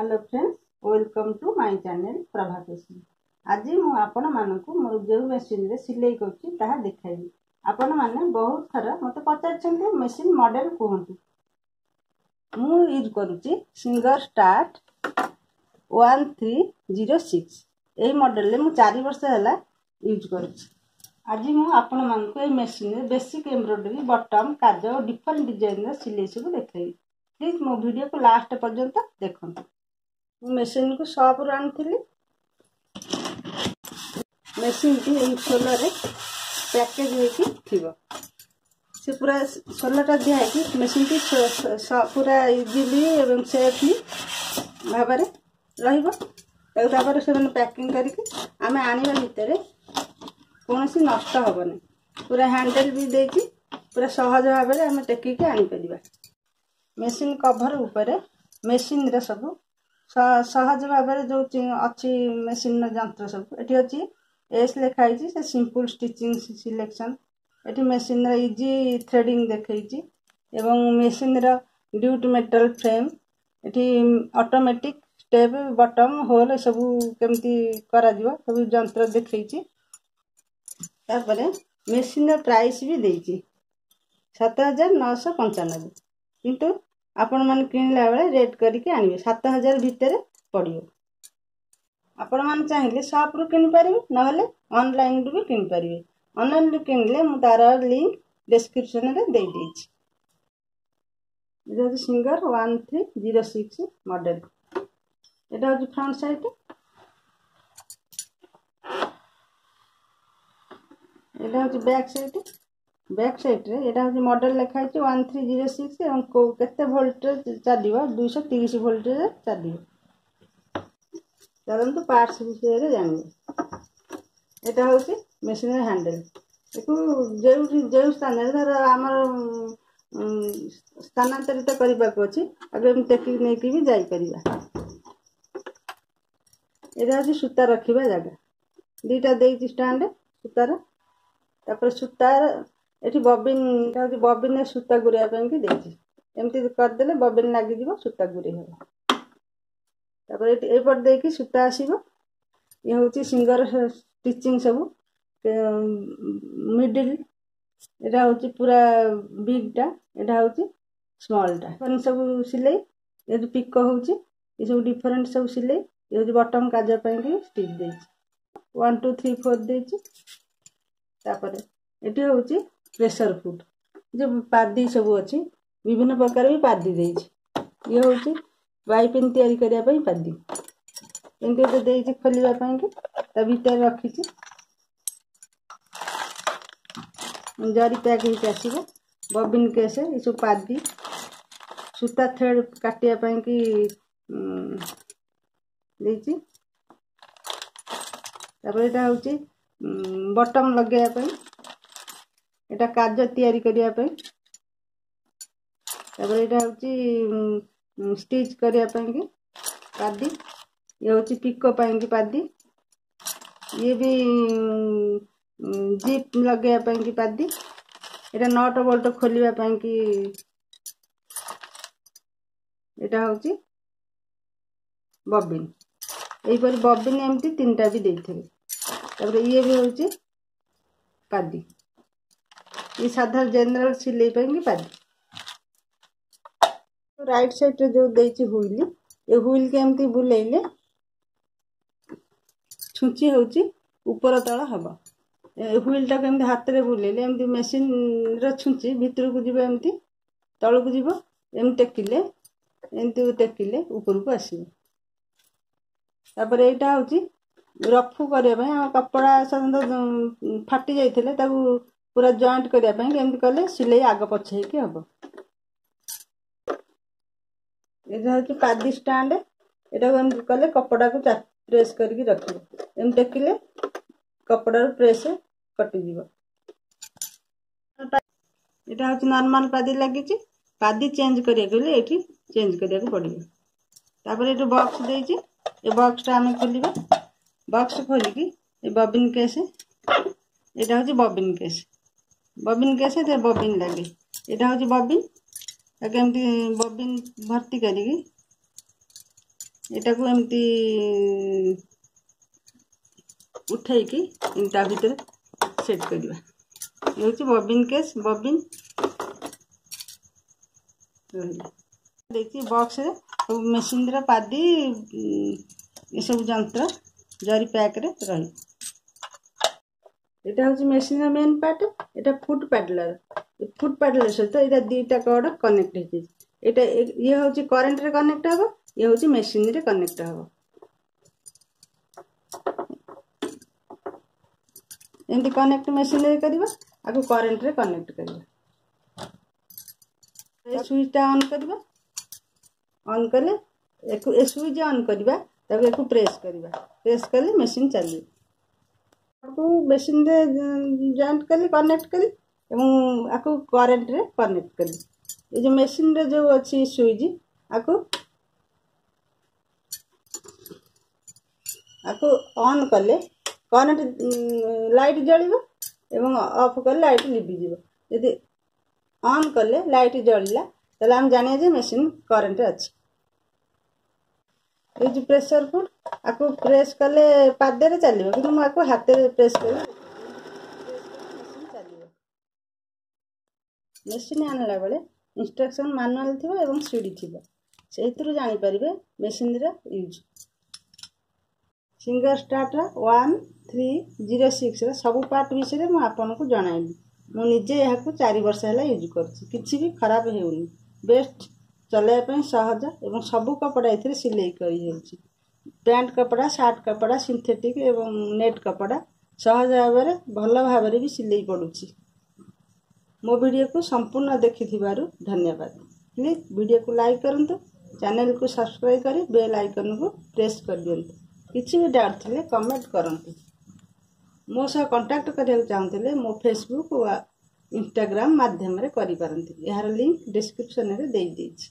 Hello friends welcome to my channel प्रभाफेशन। आज मुझे मोर जो मेसीन रे सिलाई करा देखा आपण मैंने बहुत थर मत पचार मेसीन मॉडल कहतु मु यूज करुच्ची सिंगर स्टार्ट 1306 यही मॉडल मुझे 4 वर्ष है यूज करुच्ची। आज मुझे मेसीन बेसिक एम्ब्रोडरी बटम काज और डिफरेंट डिजाइन सिलाई सब देखी। प्लीज मो वीडियो को लास्ट पर्यंत देखंतु। मेसीन को सॉप रु आनी मेसीन की सोलर पैकेज हो पूरा सोलटा दिखाई मेसीन की पूरा इजिली और सेफली भाव रही से पैकिंग करें आने भितर कौन नष्ट हेनी पूरा हैंडल भी दे पूरा सहज भाव में टेकिक आनीपर। मेसीन कभर उपर मेसीन रे सब सहज भाव में जो अच्छी मेसीन जंत्र सब ये अच्छी एस लिखाई से सिंपल स्टिचिंग सिलेक्शन ये मेसीन इजी थ्रेडिंग देखी एवं मेसीन ड्यूट मेटल फ्रेम ये ऑटोमेटिक स्टेप बटम होल सब केमती करा सब जंत्र देखी। तापर मेसीन प्राइस भी देती 7,995 किंतु आपण मैंने किणला बेले रेट करके आनिबे 7,000 भितर पड़ो। आपण मैंने चाहिए सॉप रु किनिपारे नहले ऑनलाइन भी किनिपारे। ऑनलाइन किणले मु तार लिंक डिस्क्रिप्शन रे दे देछि। जदि सिंगर 1306 मॉडल एटा हो फ्रंट साइड एटा हो बैक साइड। बैक साइड रे एटा हो मॉडल लिखा है 1306 केते वोल्टेज चलो 230 वोल्टेज चलो। चलते पार्ट्स विषय जानिए। एटा हो मेसीन हैंडल जो स्थान धर आम स्थानांतरित करने आगे टेकिक नहीं भी जापर। सूता रखा जगह दीटा दे स्टैंड सूतार तापर सूतार ये बबिन बबिन सूता गुड़ाई कि देती एमती करदे बबिन लगिज सूता गुड़े होगा एपट दे सूता आसब। ये हूँ सिंगर स्टिचिंग सब मिडिल यहाँ हूँ पूरा बिगटा यहाँ हूँ स्मलटा सब सिलाई ये पिक हो डिफरेन्ट सब सिलाई ये हूँ बटम काज कि स्टिच दे 1 2 3 4 देपर। ये हूँ प्रेसर फुट जो पादी सब अच्छी विभिन्न प्रकार भी पादी दे हूँ वाइपिन तैयारी करने पादी एमती गोटे दे खोलवाई कि भितर रखी जरी पैक होकर आसब बबिन केस ये सब पादी सूता थ्रेड काटिया कि देटा हूँ बटम लगे एटा काज तैयारी हूँ स्टिच करने पादी ये हूँ पिको कि पादी ये भी जीप लगे कि पादी एटा नट बोल्ट खोलने कि एटा हूँ बबिन यहीपर बबिन एमती 3टा भी देते ये भी हूँ पादी ये साधारण जनरल सिलाई कि पादी। राइट साइड रे जो देछि हुइल ये हुइल के एमती बुलेइले छुंची होछि ऊपर तल हबो हुइल टाक एमती हाथ रे बुलेइले एमती मशीन रे छुंची भितर को जीव एमती तल को जीव एम टेकिले एमती टेकिले ऊपर को आसीबो। तापर एटा होछि रफू करे भाई हम कपड़ा साधारण फाटी जाइथिले ताकू पूरा जॉइंट करने कले सिलाई आग पछ हम यहाँ हूँ पादी स्टैंड यहाँ कले कपड़ा को प्रेस करके रखिए टेकिले कपड़ा प्रेस कटिज। यहाँ हूँ नॉर्मल पादी लगी पादी चेंज करने ये चेंज करने पड़ो। ये बक्स दे बक्सटा आम खोल बक्स खोलिकी बबिन केस यहाँ हूँ बबिन केस से बबिन लगे यहाँ हूँ बबिन एमती बबिन भर्ती करके एटा को एमती उठाई कि ता भीतर सेट करवा। ये हूँ बबिन केस बबिन देखिए बक्स मेसीन रे पादी ये सब जंत्र जरी पैक रे रही। एटा हूँ मेसीन मेन पार्ट एटा फुट पैडलर सहित तो ये दुईटा कड कनेक्ट होता ये हूँ करेन्ट रे कनेक्ट हम ये हूँ मेसीन रे कनेक्ट हम एमती कनेक्ट मेसीन रे करवा आपको करेन्ट रे कनेक्ट करवा स्विचटा ऑन करवा ऑन कले एक स्विच ऑन करवा तब एक प्रेस कले मेसीन चली मेसीन रे जॉइंट कली कनेक्ट कली आपको करेन्ट रे कनेक्ट कली। ये जो मेसीन रे जो अच्छी स्विच आपको ऑन कले करेन्ट लाइट जलिबो एवं ऑफ कले लाइट लिभि जिवो। यदि ऑन कले लाइट जलिला तले हम जानिए जे मशीन करेन्ट अछि। ए जे प्रेशर फुड आको प्रेस कले पादे रे चलिबो किंतु म आको हाथे रे प्रेस कले मशीन चलिबो। मशीन आनला बेले इंस्ट्रक्शन मैनुअल थिबो एवं सीडी थिबो सेतरु जानि परिबे मशीन रे यूज। सिंगर स्टार्ट 1306 सबू पार्ट विषय में आपको जनइली मुझे यहाँ 4 वर्ष है यूज कर खराब होनी बेस्ट चलैया सहज और सबू कपड़ा ये सिलई कर पैंट कपड़ा सार्ट कपड़ा सिंथेटिक एवं नेट कपड़ा सहज भाव में भल भाव भी सिलई पड़ी। मो वीडियो को संपूर्ण देखि धन्यवाद। प्लीज वीडियो को लाइक करूँ चैनल को सब्सक्राइब कर बेल आइकन को प्रेस कर दिखाँ। किसी भी डाउट थे कमेंट करते मो सह कंटाक्ट करने चाहते मो फेसबुक व इंस्टाग्राम मध्यम करें। यार लिंक डिस्क्रिप्शन में दे।